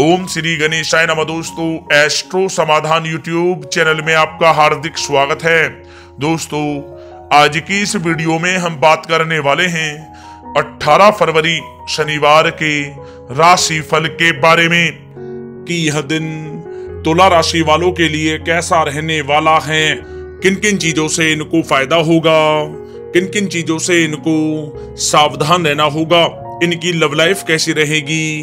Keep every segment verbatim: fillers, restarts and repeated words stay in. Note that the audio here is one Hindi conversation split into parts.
ओम श्री गणेशाय नमः। दोस्तों, एस्ट्रो समाधान यूट्यूब चैनल में आपका हार्दिक स्वागत है। दोस्तों, आज की इस वीडियो में हम बात करने वाले हैं अठारह फरवरी शनिवार के राशि फल के बारे में कि यह दिन तुला राशि वालों के लिए कैसा रहने वाला है, किन किन चीजों से इनको फायदा होगा, किन किन चीजों से इनको सावधान रहना होगा, इनकी लव लाइफ कैसी रहेगी,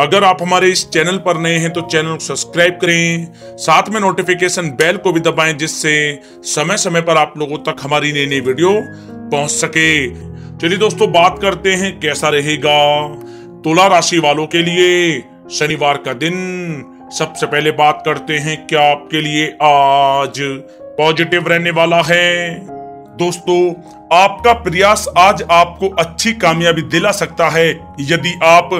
अगर आप हमारे इस चैनल पर नए हैं तो चैनल को सब्सक्राइब करें, साथ में नोटिफिकेशन बेल को भी दबाएं जिससे समय समय पर आप लोगों तक हमारी नई नई वीडियो पहुंच सके। चलिए दोस्तों, बात करते हैं कैसा रहेगा तुला राशि वालों के लिए शनिवार का दिन। सबसे पहले बात करते हैं क्या आपके लिए आज पॉजिटिव रहने वाला है। दोस्तों, आपका प्रयास आज आपको अच्छी कामयाबी दिला सकता है। यदि आप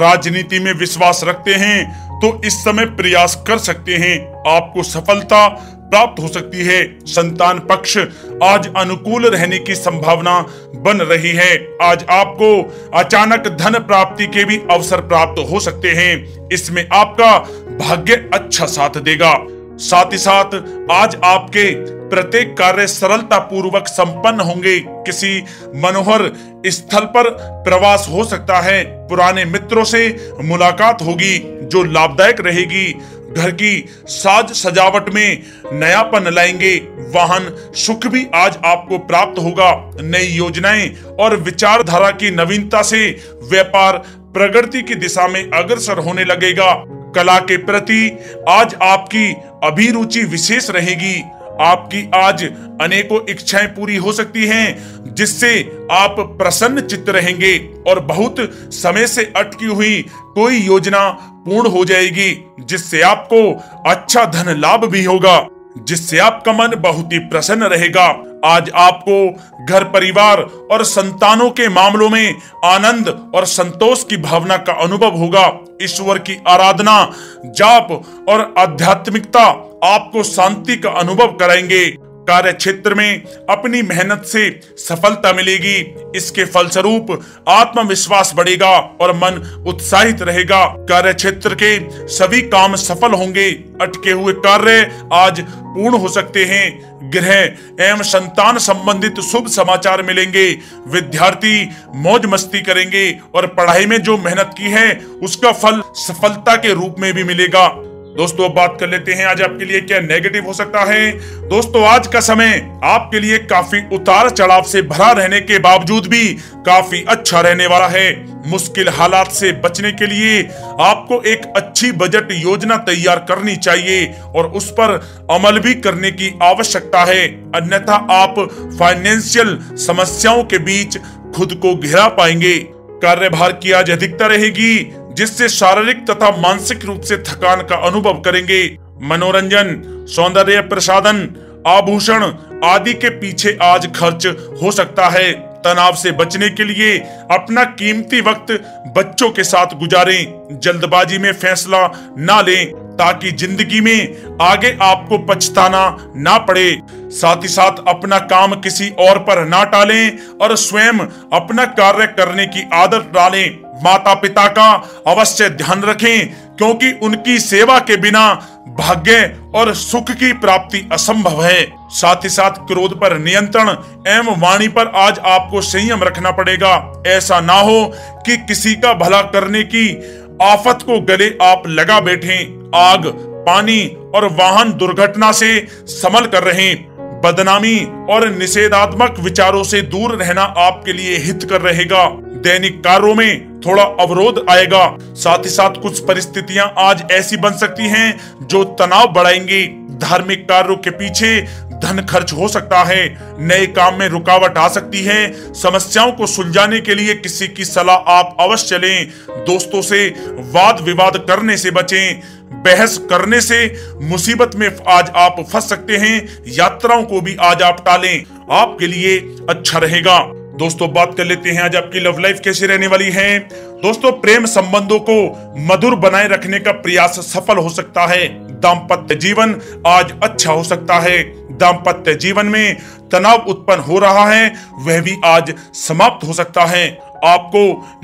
राजनीति में विश्वास रखते हैं तो इस समय प्रयास कर सकते हैं, आपको सफलता प्राप्त हो सकती है। संतान पक्ष आज अनुकूल रहने की संभावना बन रही है। आज आपको अचानक धन प्राप्ति के भी अवसर प्राप्त हो सकते हैं, इसमें आपका भाग्य अच्छा साथ देगा। साथ ही साथ आज आपके प्रत्येक कार्य सरलता पूर्वक संपन्न होंगे। किसी मनोहर स्थल पर प्रवास हो सकता है, पुराने मित्रों से मुलाकात होगी जो लाभदायक रहेगी। घर की साज सजावट में नयापन लाएंगे। वाहन सुख भी आज आपको प्राप्त होगा। नई योजनाएं और विचारधारा की नवीनता से व्यापार प्रगति की दिशा में अग्रसर होने लगेगा। कला के प्रति आज आपकी अभिरुचि विशेष रहेगी। आपकी आज अनेकों इच्छाएं पूरी हो सकती हैं, जिससे आप प्रसन्न चित्त रहेंगे और बहुत समय से अटकी हुई कोई योजना पूर्ण हो जाएगी, जिससे आपको अच्छा धन लाभ भी होगा, जिससे आपका मन बहुत ही प्रसन्न रहेगा। आज आपको घर परिवार और संतानों के मामलों में आनंद और संतोष की भावना का अनुभव होगा। ईश्वर की आराधना, जाप और आध्यात्मिकता आपको शांति का अनुभव कराएंगे। कार्य क्षेत्र में अपनी मेहनत से सफलता मिलेगी। इसके फलस्वरूप आत्मविश्वास बढ़ेगा और मन उत्साहित रहेगा। कार्य क्षेत्र के सभी काम सफल होंगे। अटके हुए कार्य आज पूर्ण हो सकते हैं। गृह एवं संतान संबंधित शुभ समाचार मिलेंगे। विद्यार्थी मौज मस्ती करेंगे और पढ़ाई में जो मेहनत की है उसका फल सफलता के रूप में भी मिलेगा। दोस्तों, अब बात कर लेते हैं आज आपके लिए क्या नेगेटिव हो सकता है। दोस्तों, आज का समय आपके लिए काफी उतार चढ़ाव से भरा रहने के बावजूद भी काफी अच्छा रहने वाला है। मुश्किल हालात से बचने के लिए आपको एक अच्छी बजट योजना तैयार करनी चाहिए और उस पर अमल भी करने की आवश्यकता है, अन्यथा आप फाइनेंशियल समस्याओं के बीच खुद को घिरा पाएंगे। कार्यभार की आज अधिकता रहेगी, जिससे शारीरिक तथा मानसिक रूप से थकान का अनुभव करेंगे। मनोरंजन, सौंदर्य प्रसाधन, आभूषण आदि के पीछे आज खर्च हो सकता है। तनाव से बचने के लिए अपना कीमती वक्त बच्चों के साथ गुजारें। जल्दबाजी में फैसला ना लें ताकि जिंदगी में आगे आपको पछताना ना पड़े। साथ ही साथ अपना काम किसी और पर ना टालें और स्वयं अपना कार्य करने की आदत डालें। माता पिता का अवश्य ध्यान रखें, क्योंकि उनकी सेवा के बिना भाग्य और सुख की प्राप्ति असंभव है। साथ ही साथ क्रोध पर नियंत्रण एवं वाणी पर आज आपको संयम रखना पड़ेगा। ऐसा ना हो कि किसी का भला करने की आफत को गले आप लगा बैठें। आग, पानी और वाहन दुर्घटना से संभल कर रहें। बदनामी और निषेधात्मक विचारों से दूर रहना आपके लिए हितकर रहेगा। दैनिक कार्यों में थोड़ा अवरोध आएगा। साथ ही साथ कुछ परिस्थितियां आज ऐसी बन सकती हैं जो तनाव बढ़ाएंगी। धार्मिक कार्यों के पीछे धन खर्च हो सकता है। नए काम में रुकावट आ सकती है। समस्याओं को सुलझाने के लिए किसी की सलाह आप अवश्य लें। दोस्तों से वाद विवाद करने से बचें। बहस करने से मुसीबत में आज आप फंस सकते हैं। यात्राओं को भी आज आप टालें, आपके लिए अच्छा रहेगा। दोस्तों बात कर लेते हैं आज आपकी लव लाइफ कैसी रहने वाली है। दोस्तों प्रेम संबंधों को मधुर बनाए रखने का प्रयास सफल हो सकता है। दाम्पत्य जीवन आज अच्छा हो सकता है। दाम्पत्य जीवन में तनाव उत्पन्न हो रहा है वह भी आज समाप्त हो सकता है। आपको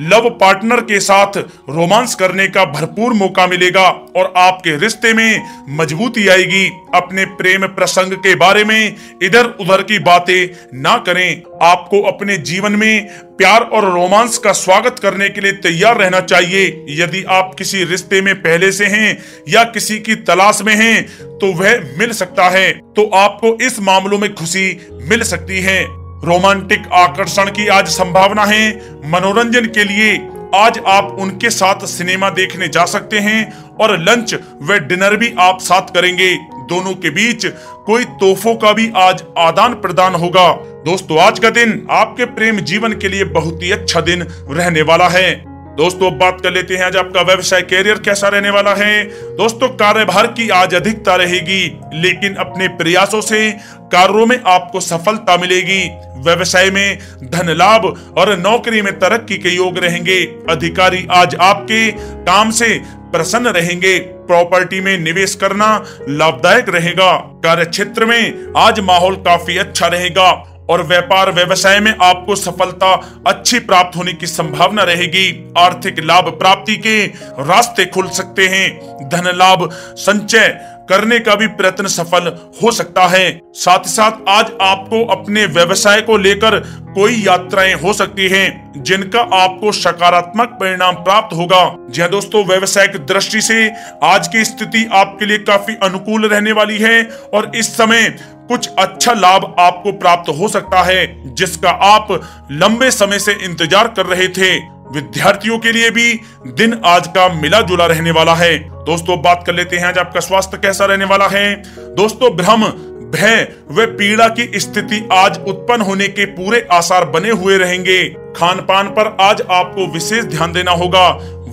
लव पार्टनर के साथ रोमांस करने का भरपूर मौका मिलेगा और आपके रिश्ते में मजबूती आएगी। अपने प्रेम प्रसंग के बारे में इधर उधर की बातें ना करें। आपको अपने जीवन में प्यार और रोमांस का स्वागत करने के लिए तैयार रहना चाहिए। यदि आप किसी रिश्ते में पहले से हैं या किसी की तलाश में हैं तो वह मिल सकता है, तो आपको इस मामलों में खुशी मिल सकती है। रोमांटिक आकर्षण की आज संभावना है। मनोरंजन के लिए आज आप उनके साथ सिनेमा देखने जा सकते हैं और लंच व डिनर भी आप साथ करेंगे। दोनों के बीच कोई तोहफों का भी आज आदान प्रदान होगा। दोस्तों आज का दिन आपके प्रेम जीवन के लिए बहुत ही अच्छा दिन रहने वाला है। दोस्तों बात कर लेते हैं आज आपका व्यवसाय कैरियर कैसा रहने वाला है। दोस्तों कार्यभार की आज अधिकता रहेगी, लेकिन अपने प्रयासों से कार्यों में आपको सफलता मिलेगी। व्यवसाय में धन लाभ और नौकरी में तरक्की के योग रहेंगे। अधिकारी आज आपके काम से प्रसन्न रहेंगे। प्रॉपर्टी में निवेश करना लाभदायक रहेगा। कार्य क्षेत्र में आज माहौल काफी अच्छा रहेगा और व्यापार व्यवसाय में आपको सफलता अच्छी प्राप्त होने की संभावना रहेगी। आर्थिक लाभ प्राप्ति के रास्ते खुल सकते हैं। धन लाभ संचय करने का भी प्रयत्न सफल हो सकता है। साथ ही साथ आज आपको अपने व्यवसाय को लेकर कोई यात्राएं हो सकती हैं, जिनका आपको सकारात्मक परिणाम प्राप्त होगा। जी दोस्तों व्यवसायिक दृष्टि से आज की स्थिति आपके लिए काफी अनुकूल रहने वाली है और इस समय कुछ अच्छा लाभ आपको प्राप्त हो सकता है, जिसका आप लंबे समय से इंतजार कर रहे थे। विद्यार्थियों के लिए भी दिन आज का मिला जुला रहने वाला है। दोस्तों बात कर लेते हैं आज आपका स्वास्थ्य कैसा रहने वाला है। दोस्तों भ्रम, भय व पीड़ा की स्थिति आज उत्पन्न होने के पूरे आसार बने हुए रहेंगे। खान पान पर आज आपको विशेष ध्यान देना होगा,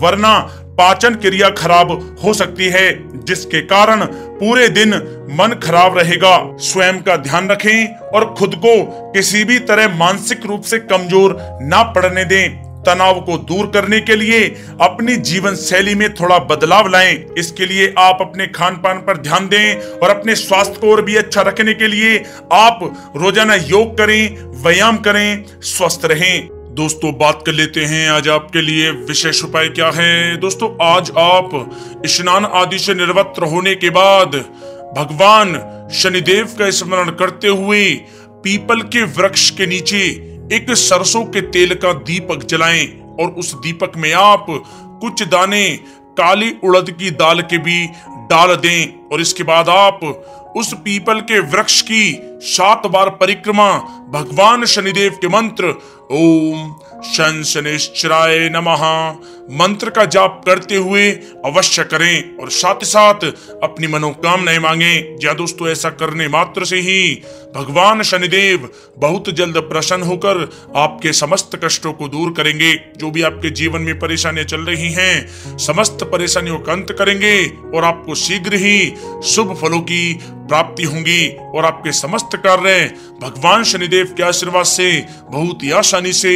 वरना पाचन क्रिया खराब हो सकती है, जिसके कारण पूरे दिन मन खराब रहेगा। स्वयं का ध्यान रखें और खुद को किसी भी तरह मानसिक रूप से कमजोर ना पड़ने दें। तनाव को दूर करने के लिए अपनी जीवन शैली में थोड़ा बदलाव लाएं। इसके लिए आप अपने खान पान पर ध्यान दें और अपने स्वास्थ्य को और भी अच्छा रखने के लिए आप रोजाना योग करें, व्यायाम करें, स्वस्थ रहें। दोस्तों बात कर लेते हैं आज आपके लिए विशेष उपाय क्या है। दोस्तों आज आप स्नान आदि से निवृत्त होने के बाद भगवान शनिदेव का स्मरण करते हुए पीपल के वृक्ष के नीचे एक सरसों के तेल का दीपक जलाएं और उस दीपक में आप कुछ दाने काली उड़द की दाल के भी डाल दें और इसके बाद आप उस पीपल के वृक्ष की सात बार परिक्रमा भगवान शनिदेव के मंत्र ओम शम शनिश्चराय नमः मंत्र का जाप करते हुए अवश्य करें और साथ ही साथ अपनी मनोकामनाएं मांगें। या दोस्तों ऐसा करने मात्र से ही भगवान शनिदेव बहुत जल्द प्रसन्न होकर आपके समस्त कष्टों को दूर करेंगे। जो भी आपके जीवन में परेशानियां चल रही हैं समस्त परेशानियों का अंत करेंगे और आपको शीघ्र ही शुभ फलों की प्राप्ति होंगी और आपके समस्त कार्य भगवान शनिदेव के आशीर्वाद से बहुत ही आसानी से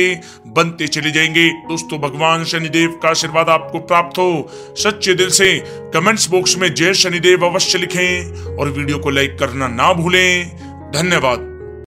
बनते चले जाएंगे। दोस्तों भगवान शनिदेव का आशीर्वाद आपको प्राप्त हो सच्चे दिल से कमेंट्स बॉक्स में जय शनिदेव अवश्य लिखें और वीडियो को लाइक करना ना भूलें। धन्यवाद।